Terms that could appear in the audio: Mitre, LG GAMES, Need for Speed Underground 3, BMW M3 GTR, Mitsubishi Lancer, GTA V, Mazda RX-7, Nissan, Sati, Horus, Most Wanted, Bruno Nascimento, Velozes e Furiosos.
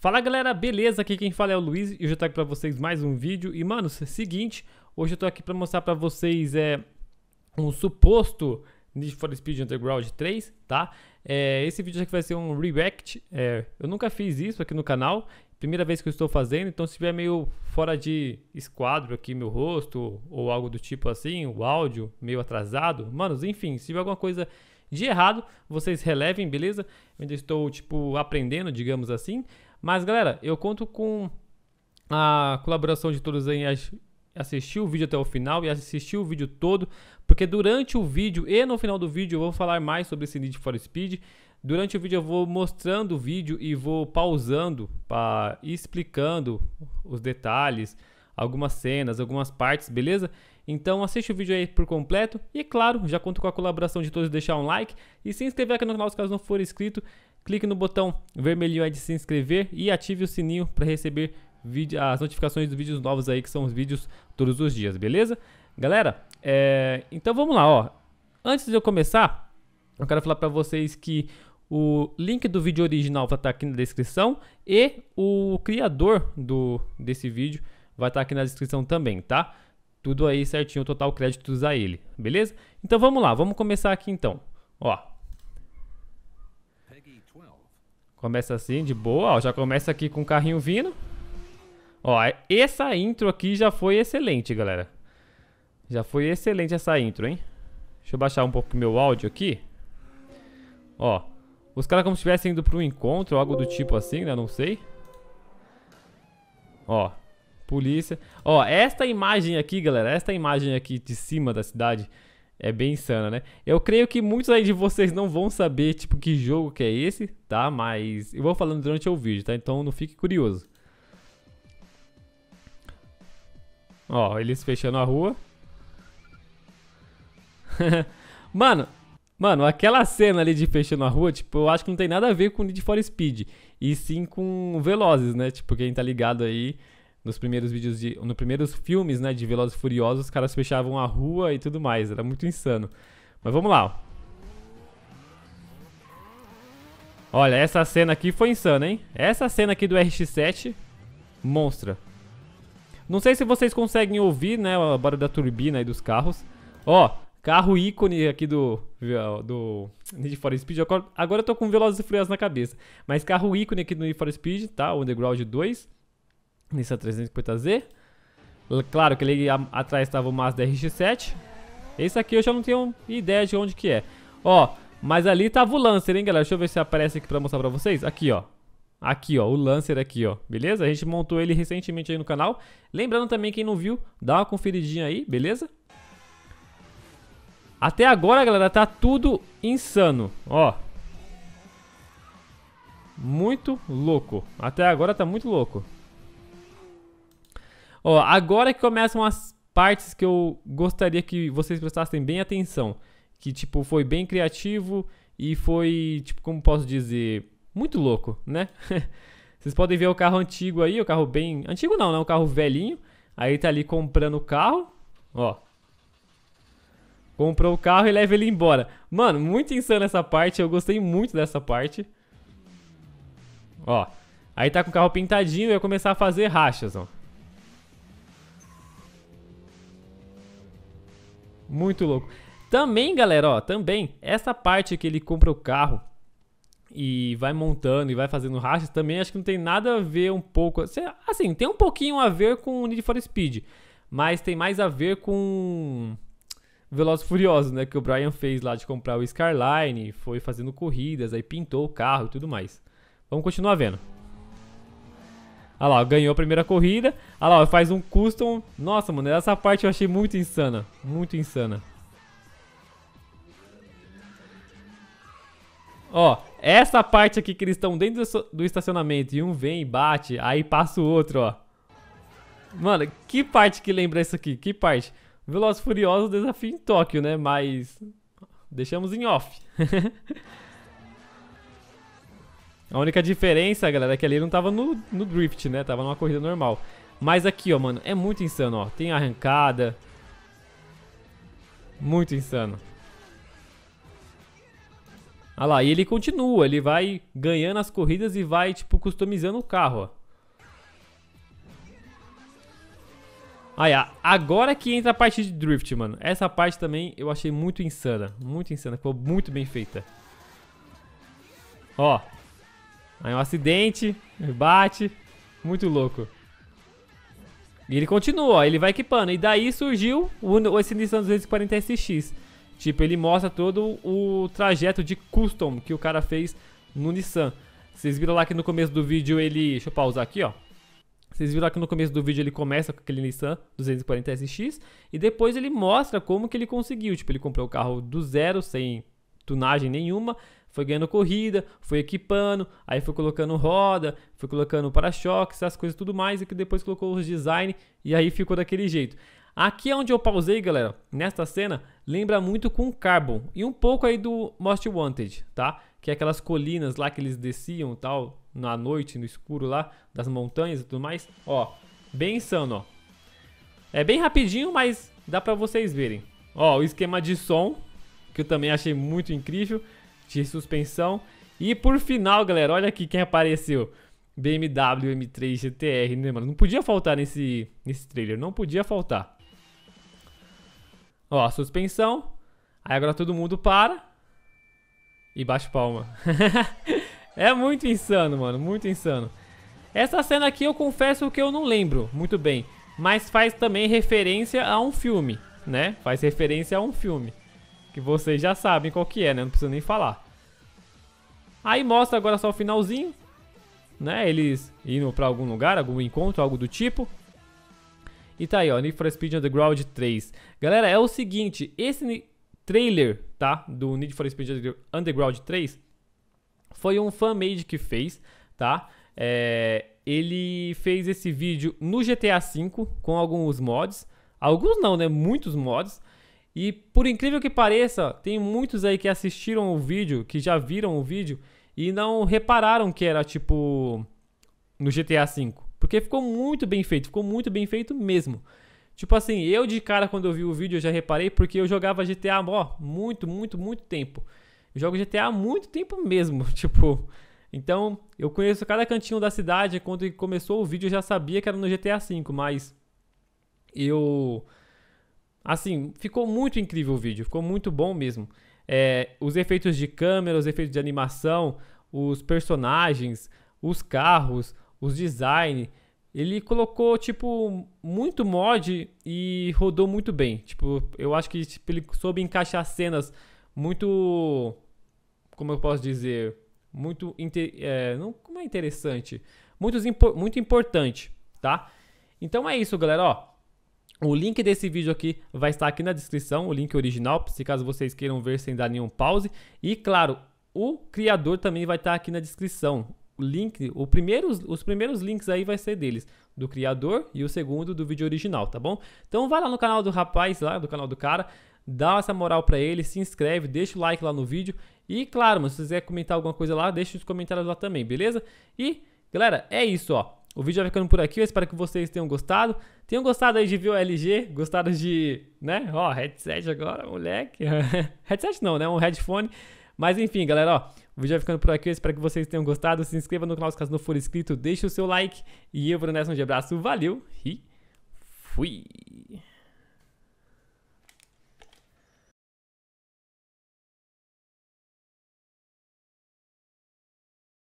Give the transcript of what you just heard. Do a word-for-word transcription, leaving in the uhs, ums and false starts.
Fala galera, beleza? Aqui quem fala é o Luiz e eu já tô aqui pra vocês mais um vídeo. E mano, é o seguinte, hoje eu tô aqui pra mostrar pra vocês é, um suposto Need for Speed Underground três, tá? É, esse vídeo aqui vai ser um react, é, eu nunca fiz isso aqui no canal, primeira vez que eu estou fazendo, então se tiver meio fora de esquadro aqui meu rosto ou algo do tipo assim, o áudio meio atrasado, manos, enfim, se tiver alguma coisa de errado, vocês relevem, beleza? Eu ainda estou tipo aprendendo, digamos assim. Mas galera, eu conto com a colaboração de todos aí, assistir o vídeo até o final e assistir o vídeo todo, porque durante o vídeo e no final do vídeo eu vou falar mais sobre esse Need for Speed. Durante o vídeo eu vou mostrando o vídeo e vou pausando para ir explicando os detalhes, algumas cenas, algumas partes, beleza? Então assiste o vídeo aí por completo e claro, já conto com a colaboração de todos, deixar um like e se inscrever aqui no canal se caso não for inscrito. Clique no botão vermelhinho aí de se inscrever e ative o sininho para receber vídeo, as notificações dos vídeos novos aí, que são os vídeos todos os dias, beleza? Galera, é... então vamos lá, ó. Antes de eu começar, eu quero falar para vocês que o link do vídeo original vai estar aqui na descrição e o criador do, desse vídeo vai estar aqui na descrição também, tá? Tudo aí certinho, total créditos a ele, beleza? Então vamos lá, vamos começar aqui então, ó. Começa assim, de boa, ó, já começa aqui com o carrinho vindo. Ó, essa intro aqui já foi excelente, galera. Já foi excelente essa intro, hein? Deixa eu baixar um pouco meu áudio aqui. Ó, os caras como se estivessem indo para um encontro, algo do tipo assim, né? Não sei. Ó, polícia. Ó, esta imagem aqui, galera, esta imagem aqui de cima da cidade... é bem insana, né? Eu creio que muitos aí de vocês não vão saber, tipo, que jogo que é esse, tá? Mas eu vou falando durante o vídeo, tá? Então não fique curioso. Ó, eles fechando a rua. Mano, mano, aquela cena ali de fechando a rua, tipo, eu acho que não tem nada a ver com Need for Speed. E sim com Velozes, né? Tipo, quem tá ligado aí... nos primeiros vídeos de, nos primeiros filmes, né, de Velozes e Furiosos, os caras fechavam a rua e tudo mais, era muito insano. Mas vamos lá. Olha, essa cena aqui foi insana, hein? Essa cena aqui do R X sete, monstra. Não sei se vocês conseguem ouvir, né, o barulho da turbina e dos carros. Ó, carro ícone aqui do do Need for Speed. Agora eu tô com Velozes e Furiosos na cabeça, mas carro ícone aqui do Need for Speed, tá? O Underground dois. Nissan trezentos e cinquenta Z. Claro que ali atrás estava o Mazda R X sete. Esse aqui eu já não tenho ideia de onde que é. Ó, mas ali tava o Lancer, hein, galera? Deixa eu ver se aparece aqui pra mostrar pra vocês. Aqui, ó. Aqui, ó. O Lancer aqui, ó. Beleza? A gente montou ele recentemente aí no canal. Lembrando também, quem não viu, dá uma conferidinha aí, beleza? Até agora, galera, tá tudo insano. Ó. Muito louco. Até agora tá muito louco. Ó, agora que começam as partes que eu gostaria que vocês prestassem bem atenção. Que, tipo, foi bem criativo e foi, tipo, como posso dizer, muito louco, né? Vocês podem ver o carro antigo aí, o carro bem... antigo não, né? O carro velhinho. Aí tá ali comprando o carro, ó. Comprou o carro e leva ele embora. Mano, muito insano essa parte, eu gostei muito dessa parte. Ó, aí tá com o carro pintadinho e eu começar a fazer rachas, ó. Muito louco. Também, galera, ó, também, essa parte que ele compra o carro e vai montando e vai fazendo rachas, também acho que não tem nada a ver um pouco... assim, tem um pouquinho a ver com Need for Speed, mas tem mais a ver com Velozes e Furiosos, né? Que o Brian fez lá de comprar o Skyline, foi fazendo corridas, aí pintou o carro e tudo mais. Vamos continuar vendo. Olha lá, ganhou a primeira corrida. Olha lá, faz um custom. Nossa, mano, essa parte eu achei muito insana. Muito insana. Ó, essa parte aqui que eles estão dentro do estacionamento e um vem e bate, aí passa o outro, ó. Mano, que parte que lembra isso aqui? Que parte? Velozes e Furiosos, desafio em Tóquio, né? Mas deixamos em off. A única diferença, galera, é que ali não tava no, no drift, né? Tava numa corrida normal. Mas aqui, ó, mano, é muito insano, ó. Tem arrancada. Muito insano. Ah lá, e ele continua, ele vai ganhando as corridas e vai, tipo, customizando o carro, ó. Aí, ah, agora que entra a parte de drift, mano. Essa parte também eu achei muito insana. Muito insana, ficou muito bem feita. Ó. Aí um acidente, bate. Muito louco. E ele continua, ó, ele vai equipando. E daí surgiu o, esse Nissan duzentos e quarenta S X. Tipo, ele mostra todo o trajeto de custom que o cara fez no Nissan. Vocês viram lá que no começo do vídeo ele... Deixa eu pausar aqui, ó. Vocês viram que no começo do vídeo ele começa com aquele Nissan duzentos e quarenta S X e depois ele mostra como que ele conseguiu. Tipo, ele comprou o carro do zero, sem tunagem nenhuma, foi ganhando corrida, foi equipando, aí foi colocando roda, foi colocando para-choque, essas coisas tudo mais, e que depois colocou os design e aí ficou daquele jeito. Aqui é onde eu pausei, galera, nesta cena, lembra muito com o Carbon e um pouco aí do Most Wanted, tá? Que é aquelas colinas lá que eles desciam e tal, na noite, no escuro lá, das montanhas e tudo mais. Ó, bem insano, ó. É bem rapidinho, mas dá pra vocês verem. Ó, o esquema de som, que eu também achei muito incrível, de suspensão. E por final, galera, olha aqui quem apareceu. B M W M três G T R, né, mano? Não podia faltar nesse, nesse trailer, não podia faltar. Ó, suspensão. Aí agora todo mundo para. E bate palma. É muito insano, mano, muito insano. Essa cena aqui eu confesso que eu não lembro muito bem, mas faz também referência a um filme, né? Faz referência a um filme que vocês já sabem qual que é, né? Não preciso nem falar. Aí mostra agora só o finalzinho, né? Eles indo pra algum lugar, algum encontro, algo do tipo. E tá aí, ó, Need for Speed Underground três. Galera, é o seguinte, esse trailer, tá? Do Need for Speed Underground três... foi um fan-made que fez, tá? É, ele fez esse vídeo no G T A cinco com alguns mods. Alguns não, né? Muitos mods. E por incrível que pareça, tem muitos aí que assistiram o vídeo, que já viram o vídeo e não repararam que era tipo no G T A cinco. Porque ficou muito bem feito, ficou muito bem feito mesmo. Tipo assim, eu de cara quando eu vi o vídeo eu já reparei porque eu jogava G T A, ó, muito, muito, muito tempo. Eu jogo G T A há muito tempo mesmo, tipo... Então, eu conheço cada cantinho da cidade. Quando começou o vídeo, eu já sabia que era no G T A cinco, mas... Eu... Assim, ficou muito incrível o vídeo. Ficou muito bom mesmo. É, os efeitos de câmera, os efeitos de animação, os personagens, os carros, os design... Ele colocou, tipo, muito mod e rodou muito bem. Tipo, eu acho que tipo, ele soube encaixar cenas... muito, como eu posso dizer, muito, é, não, como é interessante, muito, muito importante, tá? Então é isso, galera, ó, o link desse vídeo aqui vai estar aqui na descrição, o link original, se caso vocês queiram ver sem dar nenhum pause, e claro, o criador também vai estar aqui na descrição, o link, o primeiro, os primeiros links aí vai ser deles, do criador e o segundo do vídeo original, tá bom? Então vai lá no canal do rapaz, lá do canal do cara, dá essa moral pra ele, se inscreve, deixa o like lá no vídeo. E claro, mano, se quiser comentar alguma coisa lá, deixa os comentários lá também, beleza? E, galera, é isso, ó. O vídeo vai ficando por aqui, eu espero que vocês tenham gostado. Tenham gostado aí de ver o L G, gostado de, né, ó, headset agora, moleque. Headset não, né, um headphone. Mas enfim, galera, ó, o vídeo vai ficando por aqui, eu espero que vocês tenham gostado. Se inscreva no canal, se caso não for inscrito, deixa o seu like. E eu, Bruno Nascimento, um abraço, valeu e fui!